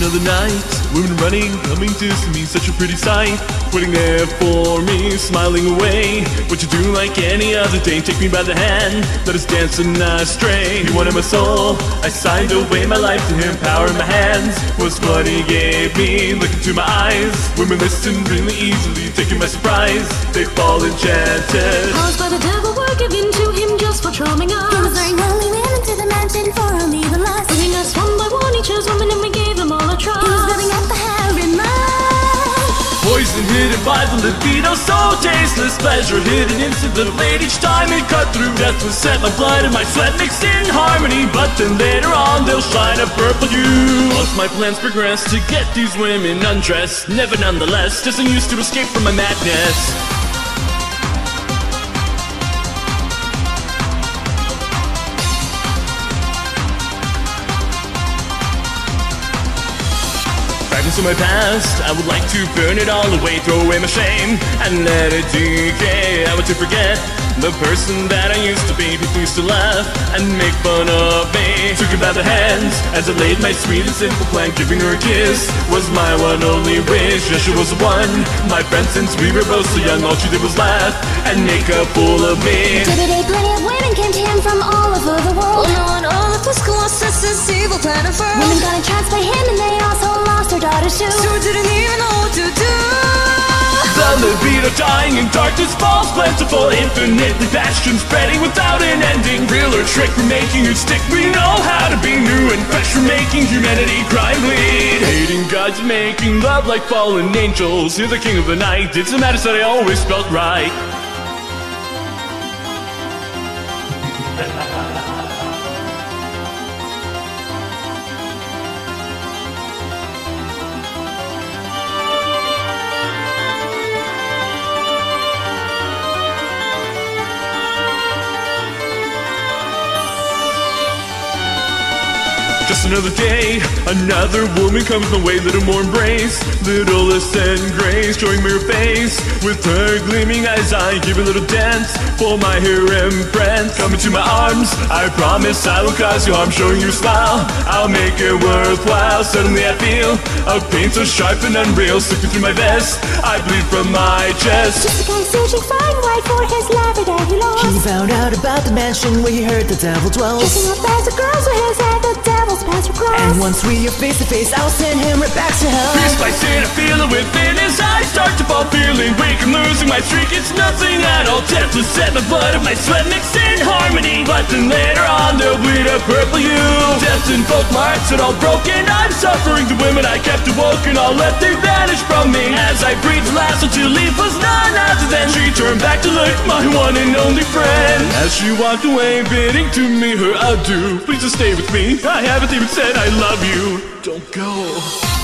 another night. Women running, coming to see me, such a pretty sight. Waiting there for me, smiling away. What you do like any other day? Take me by the hand, let us dance and not stray. You wanted my soul, I signed away my life to him. Power in my hands was what he gave me. Look into my eyes, women listen really easily, taking my surprise, they fall enchanted. Caused by the devil, were given to him just for charming us. He was very lonely, ran into the mansion for only the lust. Bringing us one by one, he chose women and we gave him all a try. He was building up the hair in mine. Poison hidden by the libido, so tasteless. Pleasure hidden instant, little late each time it cut through. Death was set, my blood and my sweat mixed in harmony. But then later on, they'll shine a purple hue. Once my plans progressed to get these women undressed, never nonetheless, just used to escape from my madness. Fragments of my past, I would like to burn it all away, throw away my shame and let it decay. I want to forget the person that I used to be. People used to laugh and make fun of me. Took her by the hands as I laid my sweet and simple plan. Giving her a kiss was my one only wish. Yeah, she was the one, my friend since we were both so young. All she did was laugh and make a fool of me. Day-to-day plenty of women came to him from all over the world. Oh, no one all of the school assistants, evil plan of her. Women got entranced by him and they also lost her daughter too. So didn't even know what to do. The libido dying in darkness falls plentiful, infinitely passion spreading without an ending. Real or trick, we're making you stick. We know how to be new and fresh, we're making humanity crime bleed. Hating gods, making love like fallen angels. You're the king of the night, it's a matter that I always felt right. Just another day, another woman comes my way. Little more embrace, little less than grace. Showing me her face, with her gleaming eyes I give a little dance, pull my hair and prance. Come into my arms, I promise I will cause you harm. Showing you a smile, I'll make it worthwhile. Suddenly I feel a pain so sharp and unreal, slipping through my vest, I bleed from my chest. Just a guy searching far and wide for his lover that he lost. He found out about the mansion where he heard the devil dwells. Kissing up as the girls were his at the devil's. And once we are face to face, I'll send him right back to hell. Pierced by sin, I feel it within as I start to fall. Feeling weak and losing my streak, it's nothing at all. Death will set my blood and my sweat mixed in harmony. But then later on, they'll bleed a purple hue. Death invoked my hearts and all broken. I'm suffering, the women I kept awoke and all left, they vanished from me. As I breathed the last one to leave was none other than she turned back to look, my one and only friend. As she walked away, bidding to me her adieu. Please just stay with me, I haven't even said I love you. Don't go.